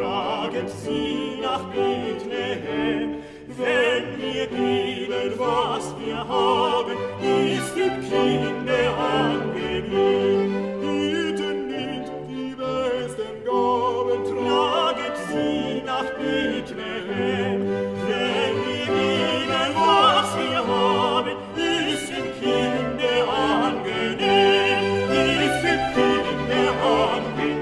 Traget sie nach Bethlehem, wenn wir geben was wir haben, ist dem Kinde angenehm. Bieten nicht die besten Gaben, traget sie nach Bethlehem. Denn die Liebe, was wir haben, ist dem Kinde angenehm. Ist dem Kinde angenehm.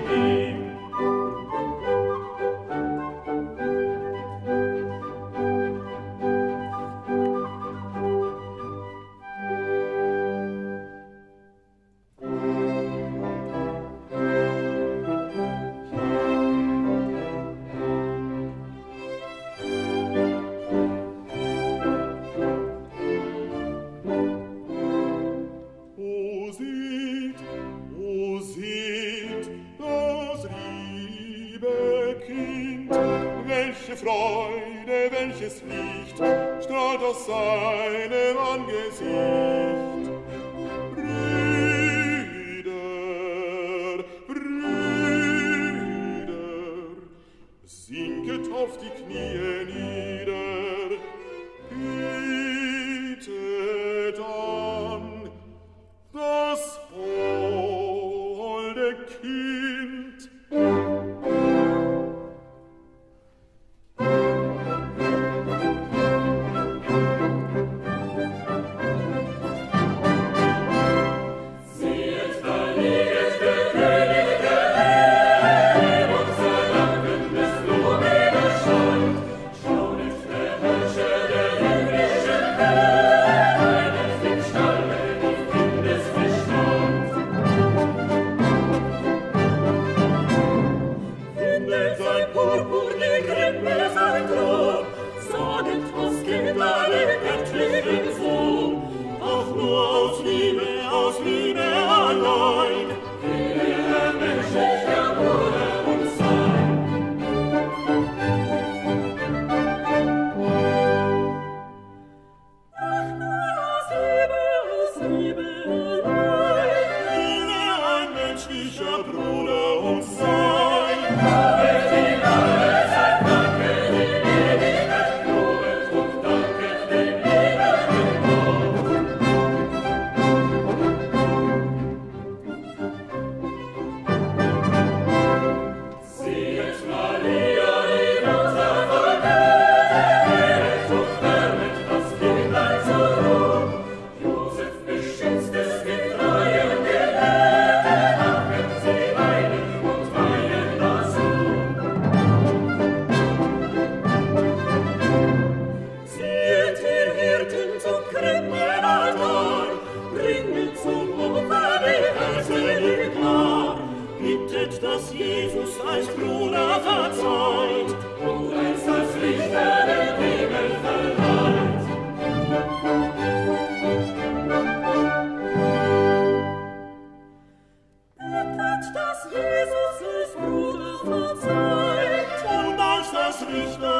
Freude, welches Licht strahlt aus seinem Angesicht. Brüder, Brüder, sinket auf die Knie nieder, betet an das holde Kind. Richter